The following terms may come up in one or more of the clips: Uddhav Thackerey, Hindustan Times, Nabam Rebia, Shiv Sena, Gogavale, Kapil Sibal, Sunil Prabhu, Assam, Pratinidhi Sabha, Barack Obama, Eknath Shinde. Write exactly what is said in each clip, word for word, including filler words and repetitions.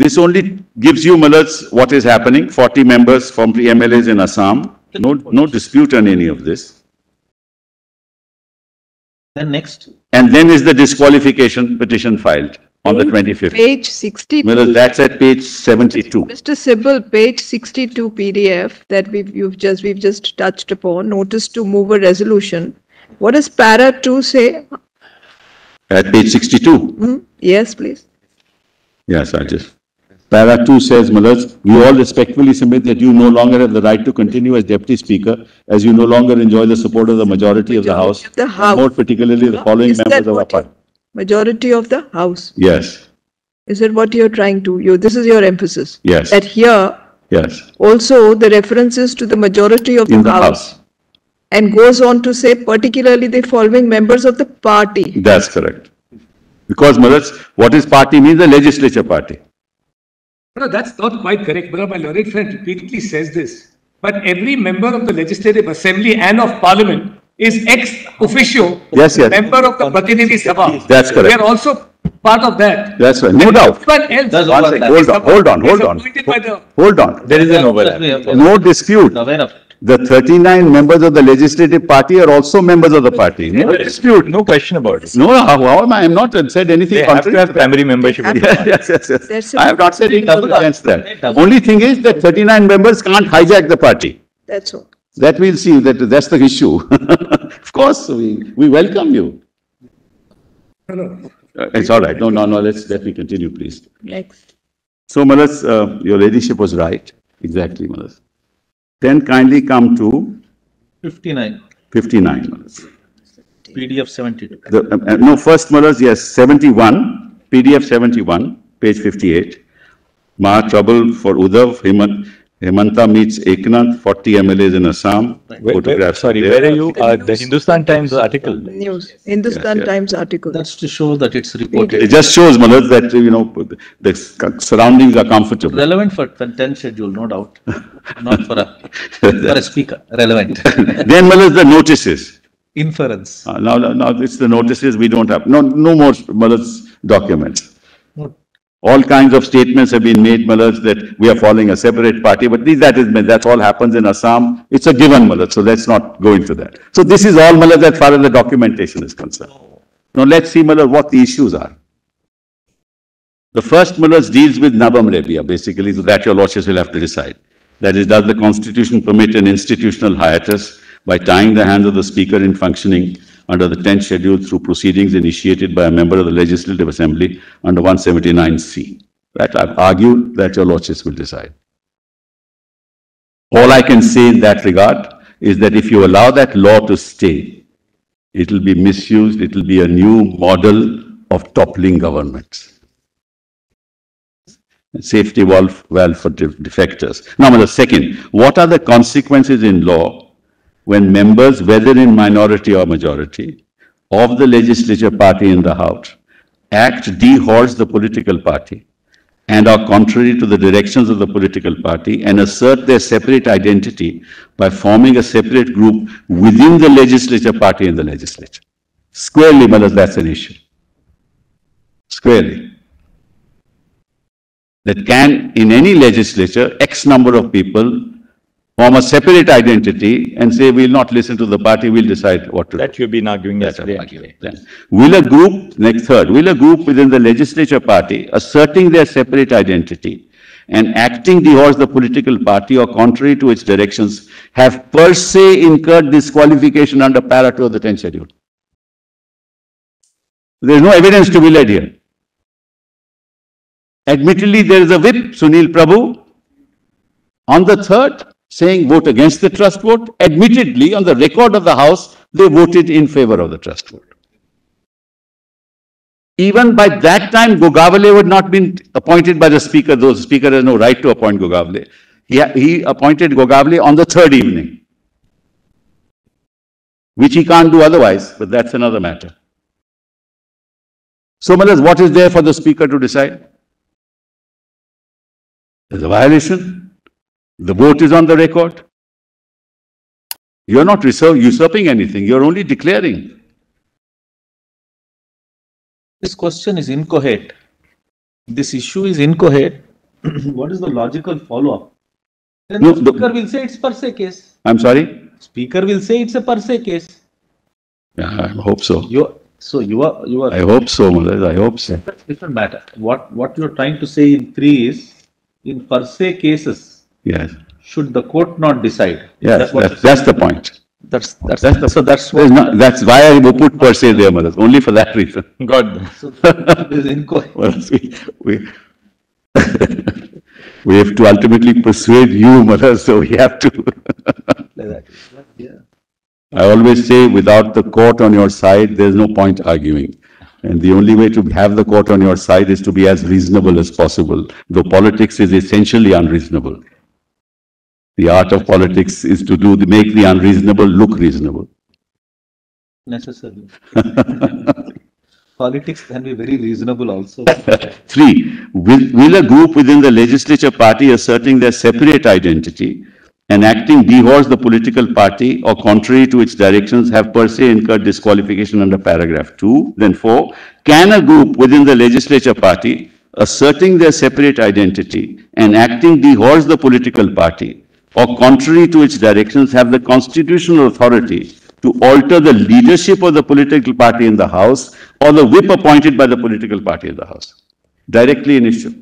This only gives you, Malats, what is happening. forty members from the M L As in Assam. No, no dispute on any of this. Then next. And then is the disqualification petition filed on page, the twenty-fifth. Page sixty-two. Malats, that's at page seventy-two. Mister Sibal, page sixty-two P D F that we've you've just we've just touched upon. Notice to move a resolution. What does para two say? At page sixty-two. Mm-hmm. Yes, please. Yes, I just. Para two says, Malats, we all respectfully submit that you no longer have the right to continue as Deputy Speaker, as you no longer enjoy the support of the majority of the House, of the House. more particularly the following Is members of our party. Majority of the House? Yes. Is that what you're trying to, you, this is your emphasis? Yes. That here, yes. also the references to the majority of In the, the House. House. And goes on to say, particularly the following members of the party. That's correct. Because, Malats, what is party means the legislature party. No, that's not quite correct, brother. My learned friend repeatedly says this. But every member of the Legislative Assembly and of Parliament is ex officio yes, yes. member of the Pratinidhi Sabha. That's correct. They are also part of that. That's right. No doubt. Else There's hold, on, hold on, hold on, hold on. Hold, hold on. There is an overlap. No dispute. No, the thirty-nine members of the Legislative Party are also members of the party. No dispute. No question about it. No, how, how am I? I have not said anything. They have to have primary membership. Yes, yes, yes, yes. I have not said anything against that. Only thing is that thirty-nine members can't hijack the party. That's all. That we'll see. That, that's the issue. Of course, we, we welcome you. Hello. Uh, it's all right. No, no, no. Let's, let me continue, please. Next. So, Malats, uh, your ladyship was right. Exactly, Malats. Then kindly come to fifty-nine. fifty-nine. Malats. P D F seventy-two. The, uh, uh, no, first Malats, yes, seventy-one. P D F seventy-one, page fifty-eight. Ma trouble for Uddhav. Hemant, Hemanta meets Eknath. forty M L As in Assam. Where, where, sorry, there. where are you? Uh, the Hindustan Times article. News. Hindustan yes, yes. Times article. That's to show that it's reported. It just shows, Malats, that you know the surroundings are comfortable. Relevant for content schedule, no doubt. Not for a, for a speaker, relevant. Then, Malats, the notices. Inference. Uh, now, now, it's the notices we don't have. No, no more, Malats, documents. What? All kinds of statements have been made, Malats, that we are following a separate party, but that is, that all happens in Assam. It's a given, Malats, so let's not go into that. So this is all, Malats, as far as the documentation is concerned. Now, let's see, Malats, what the issues are. The first, Malats, deals with Nabam Rebia, basically, so that your lordships will have to decide. That is, does the Constitution permit an institutional hiatus by tying the hands of the Speaker in functioning under the tenth Schedule through proceedings initiated by a member of the Legislative Assembly under one seventy-nine C? That I've argued that your lordships will decide. All I can say in that regard is that if you allow that law to stay, it will be misused, it will be a new model of toppling governments. Safety valve, valve for defectors. Now, the second, what are the consequences in law when members, whether in minority or majority, of the legislature party in the House, act de-horse the political party and are contrary to the directions of the political party and assert their separate identity by forming a separate group within the legislature party in the legislature? Squarely, Malats, that's an issue. Squarely. That can, in any legislature, X number of people form a separate identity and say, we'll not listen to the party, we'll decide what to do. That you've been arguing yesterday. Will a group, next third, will a group within the legislature party asserting their separate identity and acting dehors the political party or contrary to its directions have per se incurred disqualification under para two of the tenth Schedule? There is no evidence to be led here. Admittedly, there is a whip, Sunil Prabhu, on the third, saying vote against the trust vote. Admittedly, on the record of the House, they voted in favor of the trust vote. Even by that time, Gogavale would not have been appointed by the Speaker, though the Speaker has no right to appoint Gogavale. He, he appointed Gogavale on the third evening, which he can't do otherwise, but that's another matter. So, Malats, what is there for the Speaker to decide? There's a violation. The vote is on the record. You're not usurping anything. You're only declaring. This question is incoherent. This issue is incoherent what is the logical follow-up? Then no, the speaker the, will say it's per se case. I'm sorry? Speaker will say it's a per se case. Yeah, I hope so. You, so you are, you are. I hope so, Malad. I hope so. It doesn't matter. What what you are trying to say in three is, in per se cases. Yes. Should the court not decide? Yes. That's, that's, that's the point. That's that's, that's the, so that's what not, that's why I put per se there, Malad. Only for that reason. God. So it is incoherent. we, we We have to ultimately persuade you, mother, so we have to. I always say, without the court on your side, there is no point arguing. And the only way to have the court on your side is to be as reasonable as possible, though politics is essentially unreasonable. The art of politics is to do the, make the unreasonable look reasonable. Necessarily. Politics can be very reasonable also. Three, will, will a group within the legislature party asserting their separate identity and acting dehors the political party or contrary to its directions have per se incurred disqualification under paragraph two? Then four, can a group within the legislature party asserting their separate identity and acting dehors the political party or contrary to its directions have the constitutional authority to alter the leadership of the political party in the house or the whip appointed by the political party in the house, directly in issue.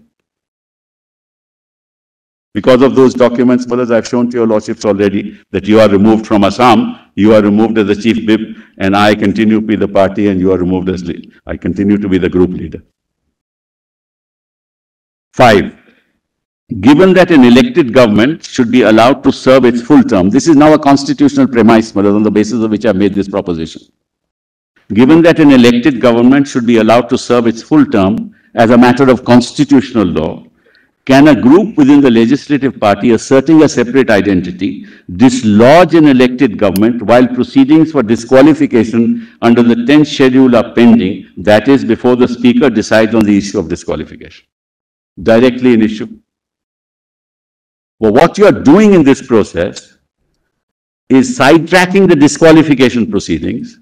Because of those documents, brothers, I have shown to your lordships already that you are removed from Assam, you are removed as the chief whip, and I continue to be the party and you are removed as lead. I continue to be the group leader. Five. Given that an elected government should be allowed to serve its full term, this is now a constitutional premise, on the basis of which I made this proposition. Given that an elected government should be allowed to serve its full term as a matter of constitutional law, can a group within the legislative party asserting a separate identity dislodge an elected government while proceedings for disqualification under the tenth schedule are pending, that is, before the speaker decides on the issue of disqualification, directly in issue? Well, what you are doing in this process is sidetracking the disqualification proceedings,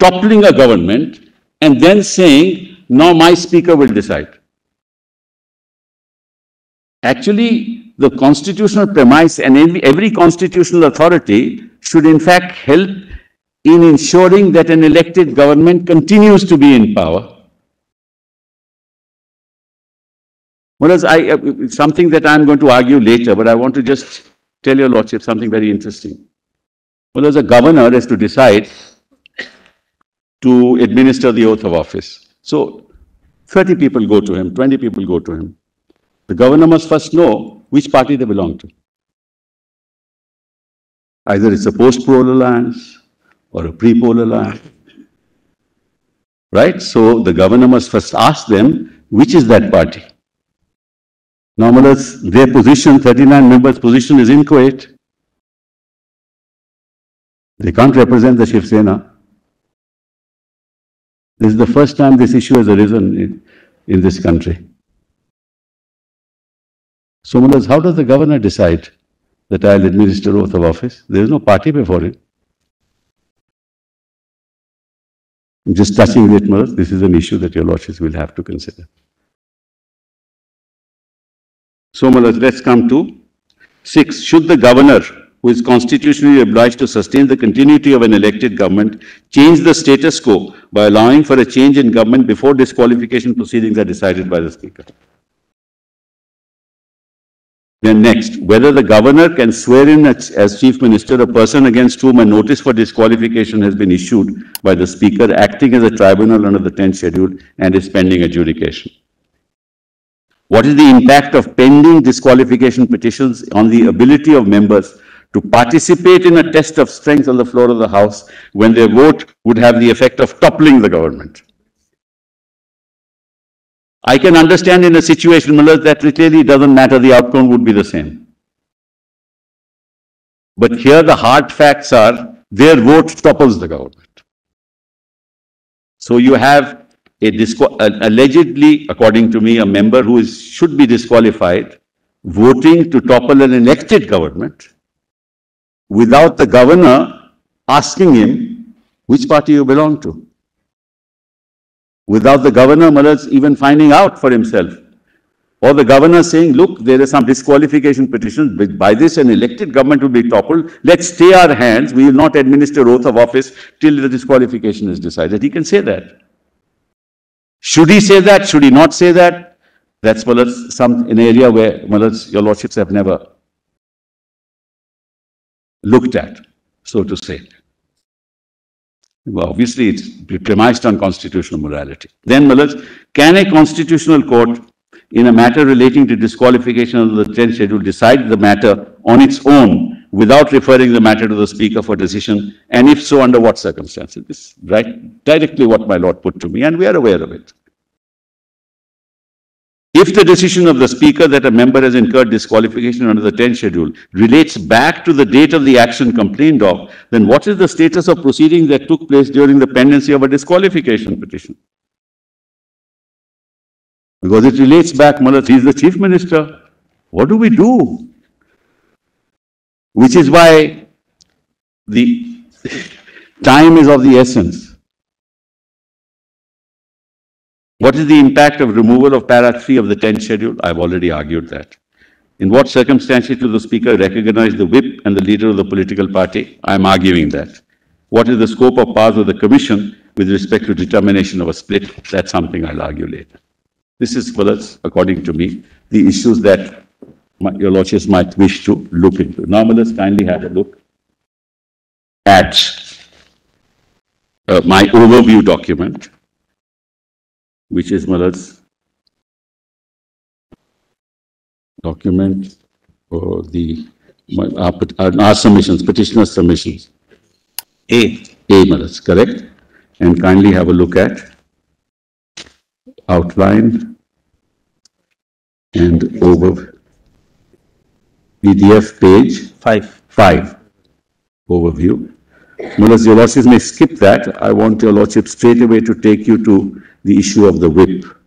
toppling a government, and then saying, now my speaker will decide. Actually, the constitutional premise and every constitutional authority should in fact help in ensuring that an elected government continues to be in power. Whereas I, uh, something that I'm going to argue later, but I want to just tell your lordship something very interesting. Whereas a governor has to decide to administer the oath of office. So thirty people go to him, twenty people go to him. The governor must first know which party they belong to. Either it's a post-poll alliance or a pre-poll alliance. Right? So the governor must first ask them, which is that party? Normally, their position, thirty-nine members' position is inchoate. They can't represent the Shiv Sena. This is the first time this issue has arisen in, in this country. So, Mullahs, how does the governor decide that I'll administer oath of office? There is no party before it. I'm just touching it, Mullahs. This is an issue that your lordships will have to consider. So, Malas, let's come to six. Should the governor, who is constitutionally obliged to sustain the continuity of an elected government, change the status quo by allowing for a change in government before disqualification proceedings are decided by the speaker? Then next, whether the governor can swear in as chief minister a person against whom a notice for disqualification has been issued by the speaker acting as a tribunal under the tenth schedule and is pending adjudication. What is the impact of pending disqualification petitions on the ability of members to participate in a test of strength on the floor of the House when their vote would have the effect of toppling the government? I can understand in a situation, Mullahs, that really doesn't matter, the outcome would be the same. But here the hard facts are, their vote topples the government. So you have A allegedly, according to me, a member who is, should be disqualified, voting to topple an elected government without the governor asking him which party you belong to. Without the governor, Malas, even finding out for himself or the governor saying, look, there is some disqualification petition, by this an elected government will be toppled, let's stay our hands, we will not administer oath of office till the disqualification is decided. He can say that. Should he say that? Should he not say that? That's some, an area where your lordships have never looked at, so to say. Well, obviously, it's premised on constitutional morality. Then, can a constitutional court, in a matter relating to disqualification of the tenth schedule, decide the matter on its own without referring the matter to the Speaker for decision? And if so, under what circumstances? This is right, directly what my Lord put to me, and we are aware of it. If the decision of the Speaker that a member has incurred disqualification under the tenth schedule relates back to the date of the action complained of, then what is the status of proceeding that took place during the pendency of a disqualification petition? Because it relates back, Malat, he is the Chief Minister. What do we do? Which is why the time is of the essence. What is the impact of removal of paragraph three of the tenth schedule? I've already argued that. In what circumstances will the Speaker recognize the whip and the leader of the political party? I'm arguing that. What is the scope of powers of the Commission with respect to determination of a split? That's something I'll argue later. This is, well, according to me, the issues that my, your Lordships might wish to look into. Now, let's kindly have a look at uh, my overview document, which is Malad's document for the our, our submissions, petitioner submissions. A. A, Malad's, correct? And kindly have a look at outline and over P D F page five. Five. Overview. Malad's, your lordships may skip that. I want your lordship straight away to take you to the issue of the whip,